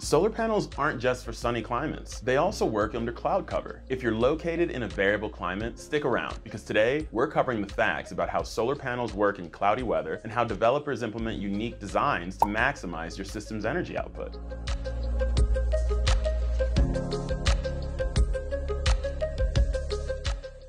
Solar panels aren't just for sunny climates. They also work under cloud cover. If you're located in a variable climate, stick around, because today we're covering the facts about how solar panels work in cloudy weather and how developers implement unique designs to maximize your system's energy output.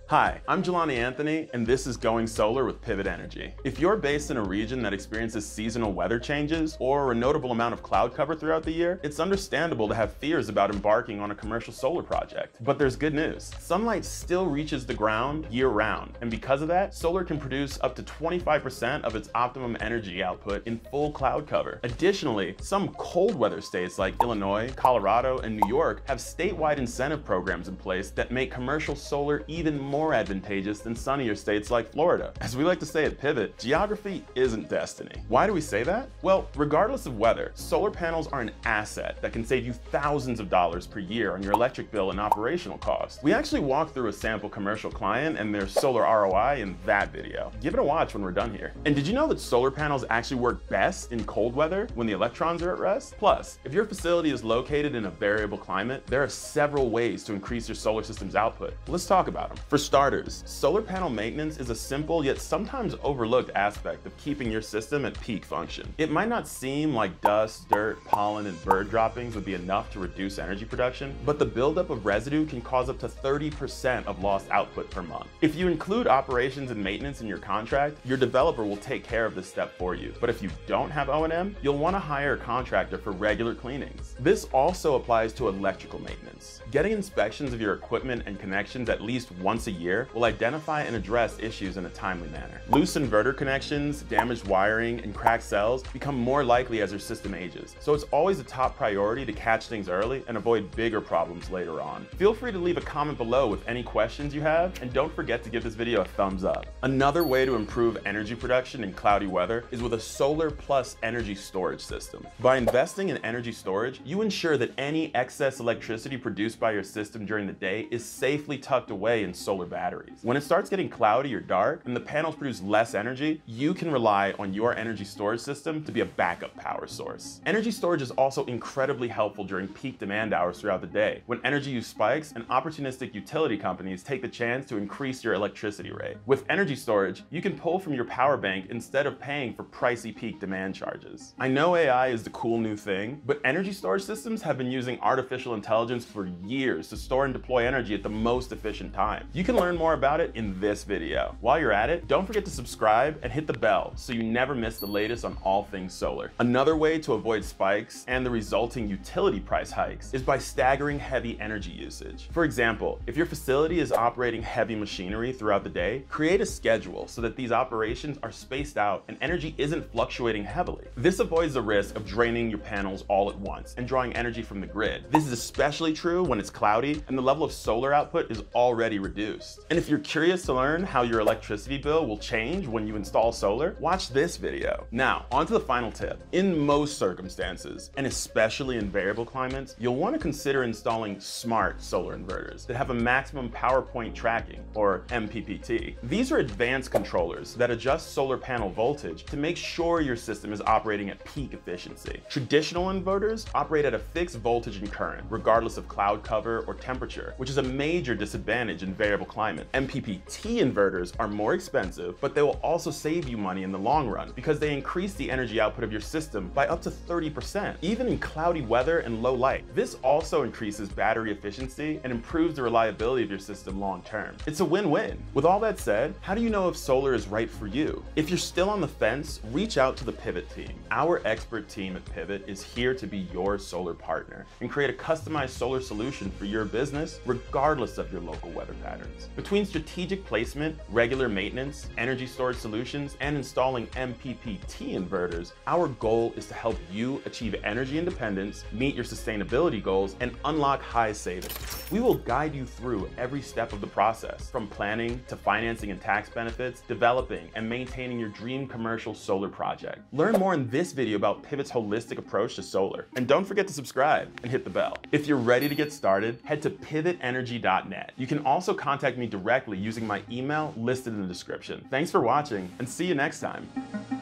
Hi, I'm Jelani Anthony, and this is Going Solar with Pivot Energy. If you're based in a region that experiences seasonal weather changes or a notable amount of cloud cover throughout the year, it's understandable to have fears about embarking on a commercial solar project. But there's good news. Sunlight still reaches the ground year-round, and because of that, solar can produce up to 25% of its optimum energy output in full cloud cover. Additionally, some cold weather states like Illinois, Colorado, and New York have statewide incentive programs in place that make commercial solar even more advantageous than sunnier states like Florida. As we like to say at Pivot, geography isn't destiny. Why do we say that? Well, regardless of weather, solar panels are an asset that can save you thousands of dollars per year on your electric bill and operational costs. We actually walked through a sample commercial client and their solar ROI in that video. Give it a watch when we're done here. And did you know that solar panels actually work best in cold weather when the electrons are at rest? Plus, if your facility is located in a variable climate, there are several ways to increase your solar system's output. Let's talk about them. For starters, solar panel maintenance is a simple yet sometimes overlooked aspect of keeping your system at peak function. It might not seem like dust, dirt, pollen, and bird droppings would be enough to reduce energy production, but the buildup of residue can cause up to 30% of lost output per month. If you include operations and maintenance in your contract, your developer will take care of this step for you. But if you don't have O&M, you'll want to hire a contractor for regular cleanings. This also applies to electrical maintenance. Getting inspections of your equipment and connections at least once a year will identify and address issues in a timely manner. Loose inverter connections, damaged wiring, and cracked cells become more likely as your system ages, so it's always a top priority to catch things early and avoid bigger problems later on. Feel free to leave a comment below with any questions you have, and don't forget to give this video a thumbs up. Another way to improve energy production in cloudy weather is with a solar plus energy storage system. By investing in energy storage, you ensure that any excess electricity produced by your system during the day is safely tucked away in solar batteries. When it starts getting cloudy or dark and the panels produce less energy, you can rely on your energy storage system to be a backup power source. Energy storage is also incredibly helpful during peak demand hours throughout the day, when energy use spikes and opportunistic utility companies take the chance to increase your electricity rate. With energy storage, you can pull from your power bank instead of paying for pricey peak demand charges. I know AI is the cool new thing, but energy storage systems have been using artificial intelligence for years to store and deploy energy at the most efficient time. You can learn more about it in this video. While you're at it, don't forget to subscribe and hit the bell so you never miss the latest on all things solar. Another way to avoid spikes and the resulting utility price hikes is by staggering heavy energy usage. For example, if your facility is operating heavy machinery throughout the day, create a schedule so that these operations are spaced out and energy isn't fluctuating heavily. This avoids the risk of draining your panels all at once and drawing energy from the grid. This is especially true when it's cloudy and the level of solar output is already reduced. And if you're curious to learn how your electricity bill will change when you install solar, watch this video. Now, on to the final tip. In most circumstances, and especially in variable climates, you'll want to consider installing smart solar inverters that have a maximum power point tracking, or MPPT. These are advanced controllers that adjust solar panel voltage to make sure your system is operating at peak efficiency. Traditional inverters operate at a fixed voltage and current, regardless of cloud cover or temperature, which is a major disadvantage in variable climate. MPPT inverters are more expensive, but they will also save you money in the long run because they increase the energy output of your system by up to 30%, even in cloudy weather and low light. This also increases battery efficiency and improves the reliability of your system long term. It's a win-win. With all that said, how do you know if solar is right for you? If you're still on the fence, reach out to the Pivot team. Our expert team at Pivot is here to be your solar partner and create a customized solar solution for your business, regardless of your local weather patterns. Between strategic placement, regular maintenance, energy storage solutions, and installing MPPT inverters, our goal is to help you achieve energy independence, meet your sustainability goals, and unlock high savings. We will guide you through every step of the process, from planning to financing and tax benefits, developing and maintaining your dream commercial solar project. Learn more in this video about Pivot's holistic approach to solar. And don't forget to subscribe and hit the bell. If you're ready to get started, head to PivotEnergy.net. You can also contact me directly using my email listed in the description. Thanks for watching, and see you next time.